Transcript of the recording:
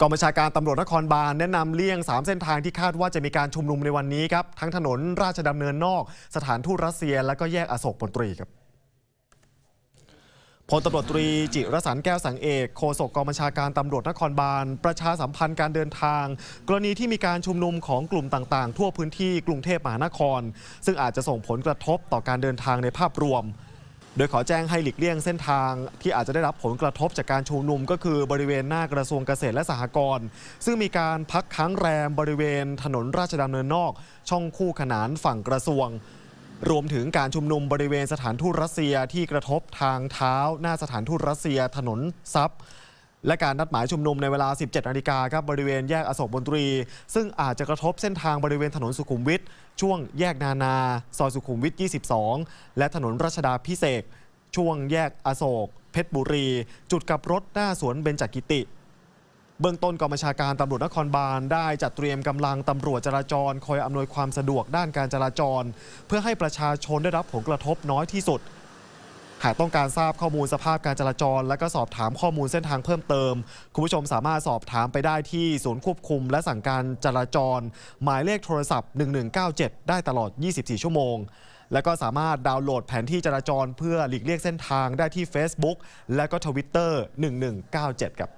กองบัญชาการตำรวจนครบาลแนะนำเลี่ยง3เส้นทางที่คาดว่าจะมีการชุมนุมในวันนี้ครับทั้งถนนราชดำเนินนอกสถานทูตรัสเซียและก็แยกอโศกมนตรีครับพลตำรวจตรีจิรสันต์แก้วสังเอกโฆษกกองบัญชาการตำรวจนครบาลประชาสัมพันธ์การเดินทางกรณีที่มีการชุมนุมของกลุ่มต่างๆทั่วพื้นที่กรุงเทพมหานครซึ่งอาจจะส่งผลกระทบต่อการเดินทางในภาพรวมโดยขอแจ้งให้หลีกเลี่ยงเส้นทางที่อาจจะได้รับผลกระทบจากการชุมนุมก็คือบริเวณหน้ากระทรวงเกษตรและสหกรณ์ซึ่งมีการพักค้างแรมบริเวณถนนราชดำเนินนอกช่องคู่ขนานฝั่งกระทรวงรวมถึงการชุมนุมบริเวณสถานทูตรัสเซียที่กระทบทางเท้าหน้าสถานทูตรัสเซียถนนซับและการนัดหมายชุมนุมในเวลา 17 นาฬิกาครับบริเวณแยกอโศกมนตรีซึ่งอาจจะกระทบเส้นทางบริเวณถนนสุขุมวิทช่วงแยกนานาซอยสุขุมวิท22และถนนรัชดาภิเษกช่วงแยกอโศกเพชรบุรีจุดกลับรถหน้าสวนเบญจกิติเบื้องต้นกองบัญชาการตำรวจนครบาลได้จัดเตรียมกำลังตำรวจจราจรคอยอำนวยความสะดวกด้านการจราจรเพื่อให้ประชาชนได้รับผลกระทบน้อยที่สุดหากต้องการทราบข้อมูลสภาพการจราจรและก็สอบถามข้อมูลเส้นทางเพิ่มเติมคุณผู้ชมสามารถสอบถามไปได้ที่ศูนย์ควบคุมและสั่งการจราจรหมายเลขโทรศัพท์ 1197 ได้ตลอด 24 ชั่วโมงและก็สามารถดาวน์โหลดแผนที่จราจรเพื่อหลีกเลี่ยงเส้นทางได้ที่ Facebook และก็ Twitter 1197 ครับ